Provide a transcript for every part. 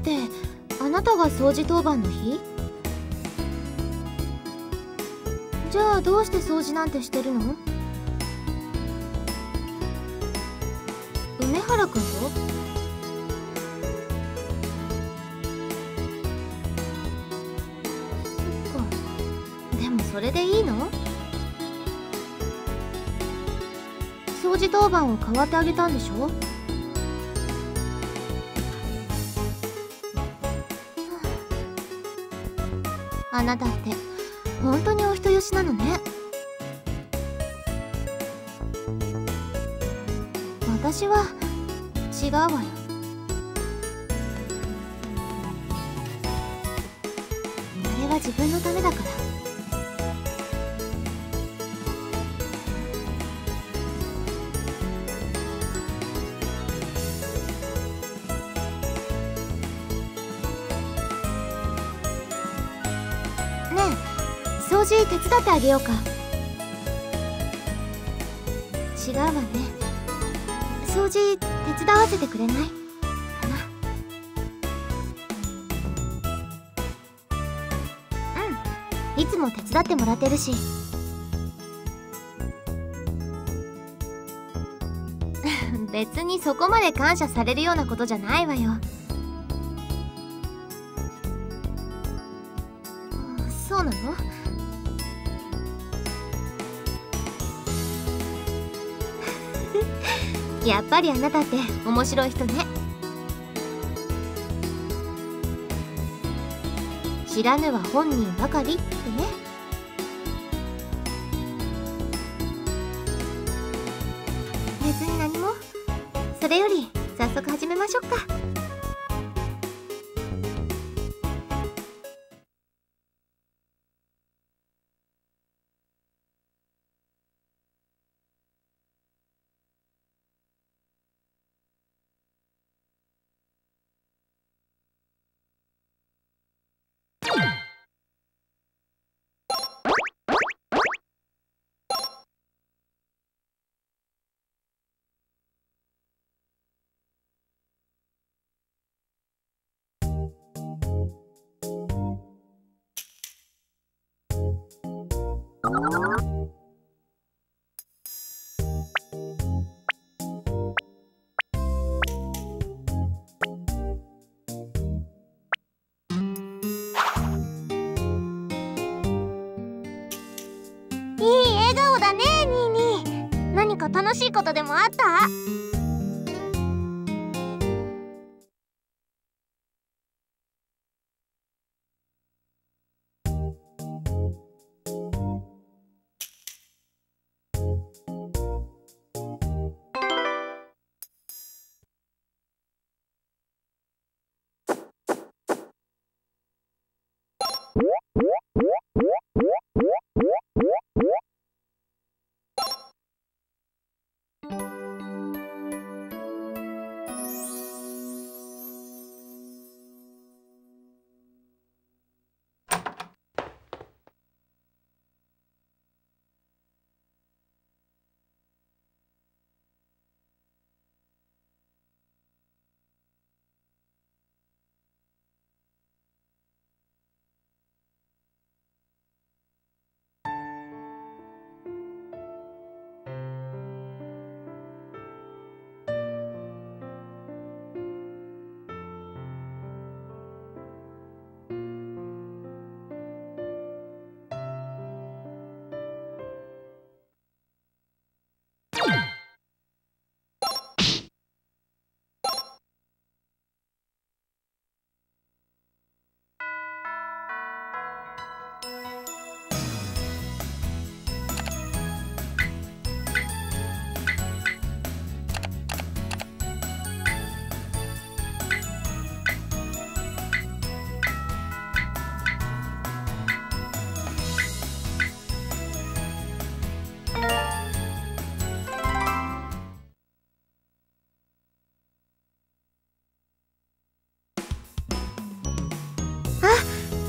ってあなたが掃除当番の日？じゃあどうして掃除なんてしてるの？梅原くんと？それでいいの？掃除当番を代わってあげたんでしょ？あなたって本当にお人よしなのね。私は違うわよ。あれは自分のためだから。掃除手伝ってあげようか。違うわね。掃除手伝わせてくれないかな？うん、いつも手伝ってもらってるし別にそこまで感謝されるようなことじゃないわよ。そうなの？やっぱりあなたって面白い人ね。知らぬは本人ばかりってね。別に何も。それより早速始めましょうか。楽しいことでもあった？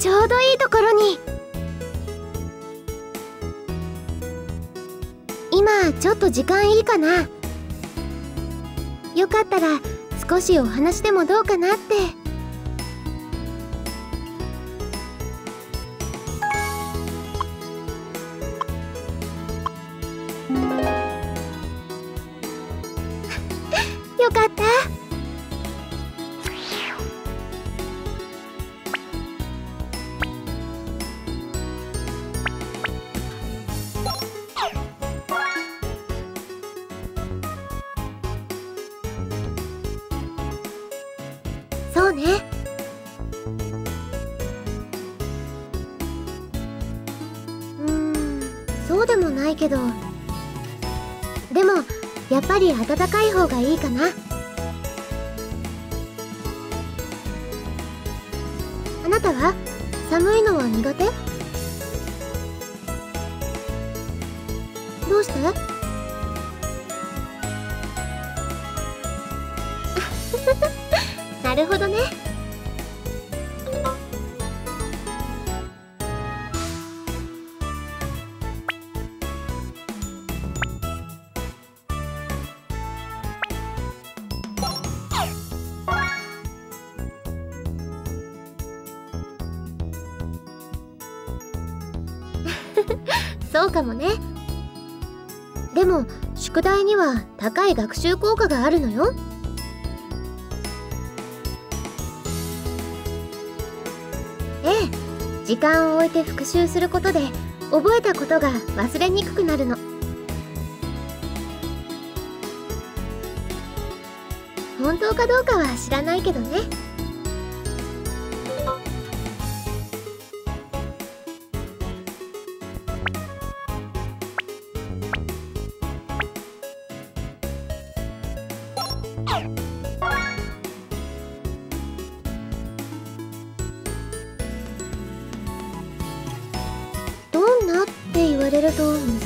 ちょうどいいところに。今ちょっと時間いいかな？よかったら少しお話でもどうかなって。ね。そうでもないけど、でもやっぱり暖かい方がいいかな。あなたは寒いのは苦手？どうして？なるほどね。そうかもね。でも宿題には高い学習効果があるのよ。時間を置いて復習することで覚えたことが忘れにくくなるの。本当かどうかは知らないけどね。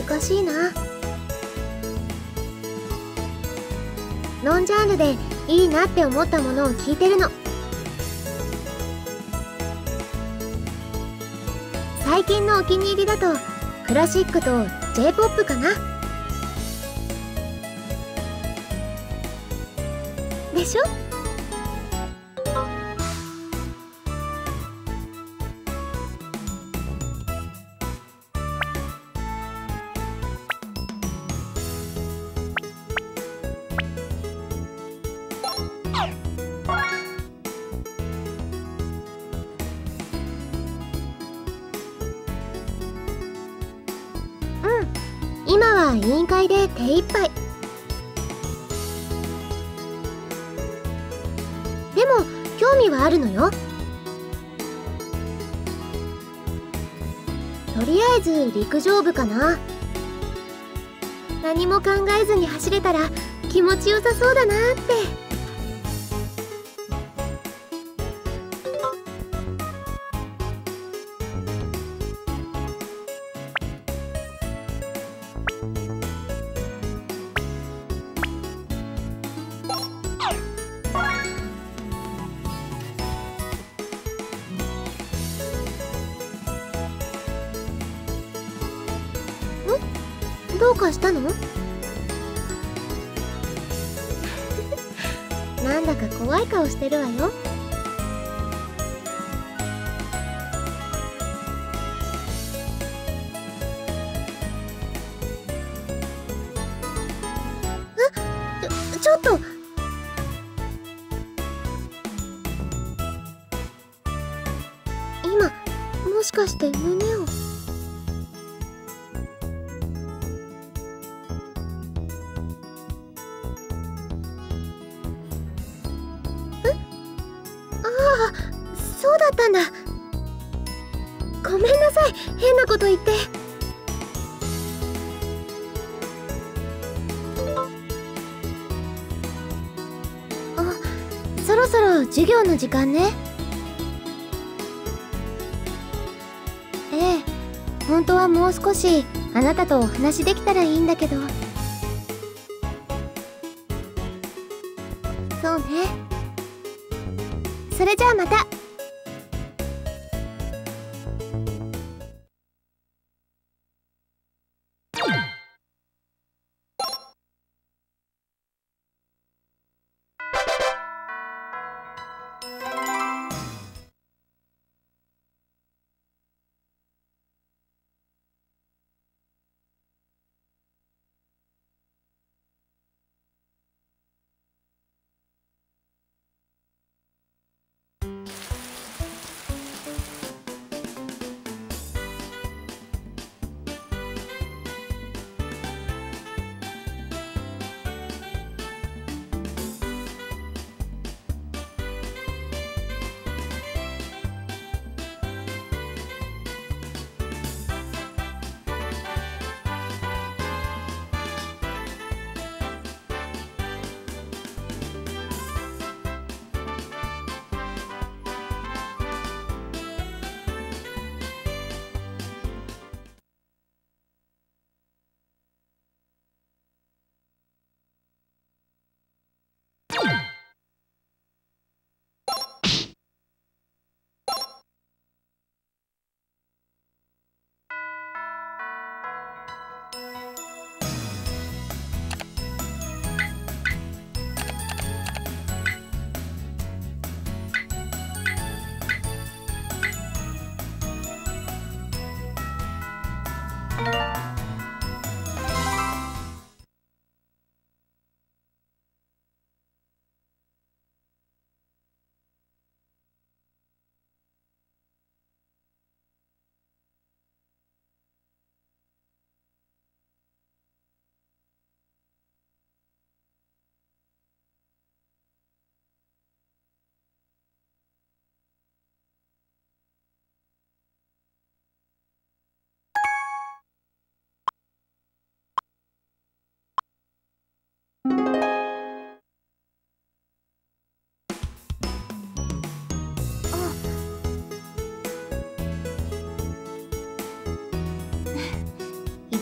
難しいな。ノンジャンルでいいなって思ったものを聞いてるの。最近のお気に入りだとクラシックと J-POP かな。でしょ？委員会で手一杯。でも興味はあるのよ。とりあえず陸上部かな。何も考えずに走れたら気持ちよさそうだなーって。どうかしたの？なんだか怖い顔してるわよ。あ、ちょっと。今もしかして胸を。ごめんなさい、変なこと言って。あ、そろそろ授業の時間ね。ええ、本当はもう少しあなたとお話できたらいいんだけど。そうね。それじゃあまた。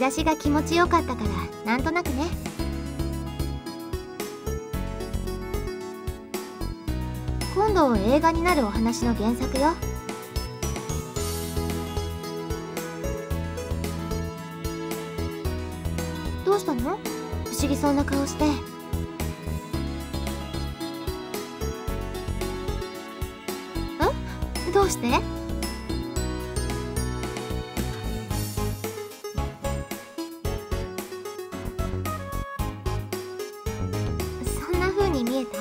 差しが気持ちよかったからなんとなくね。今度映画になるお話の原作よ。どうしたの？不思議そうな顔して。え？どうして？そんな風に見えた？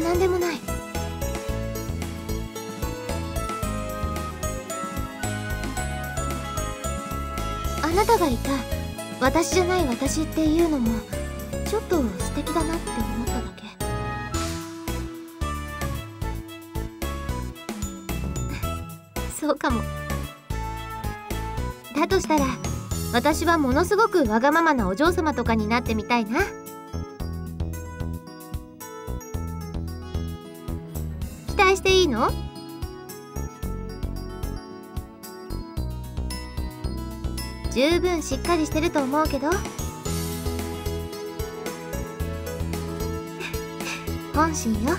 なんでもない。あなたがいた私じゃない私っていうのもちょっと素敵だなって思っただけ。そうかも。だとしたら私はものすごくわがままなお嬢様とかになってみたいな。していいの？十分しっかりしてると思うけど本心よ。